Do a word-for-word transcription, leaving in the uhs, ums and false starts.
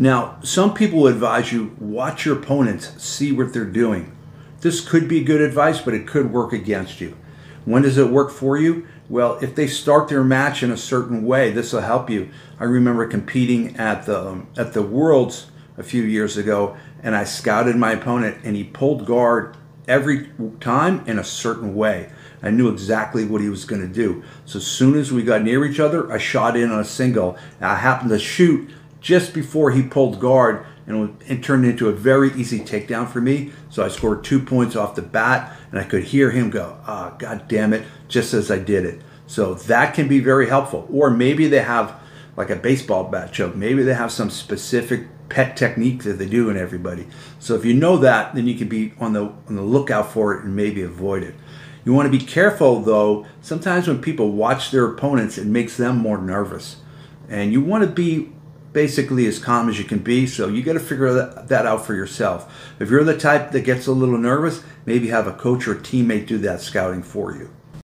Now, some people advise you, watch your opponents, see what they're doing. This could be good advice, but it could work against you. When does it work for you? Well, if they start their match in a certain way, this will help you. I remember competing at the, um, at the Worlds a few years ago, and I scouted my opponent, and he pulled guard every time in a certain way. I knew exactly what he was going to do. So as soon as we got near each other, I shot in on a single. I happened to shoot just before he pulled guard, and it turned into a very easy takedown for me. So I scored two points off the bat, and I could hear him go, ah, oh, God damn it, just as I did it. So that can be very helpful. Or maybe they have like a baseball bat choke. Maybe they have some specific pet technique that they do in everybody. So if you know that, then you can be on the, on the lookout for it and maybe avoid it. You want to be careful, though. Sometimes when people watch their opponents, it makes them more nervous. And you want to be basically as calm as you can be, so you got to figure that out for yourself. If you're the type that gets a little nervous, maybe have a coach or teammate do that scouting for you.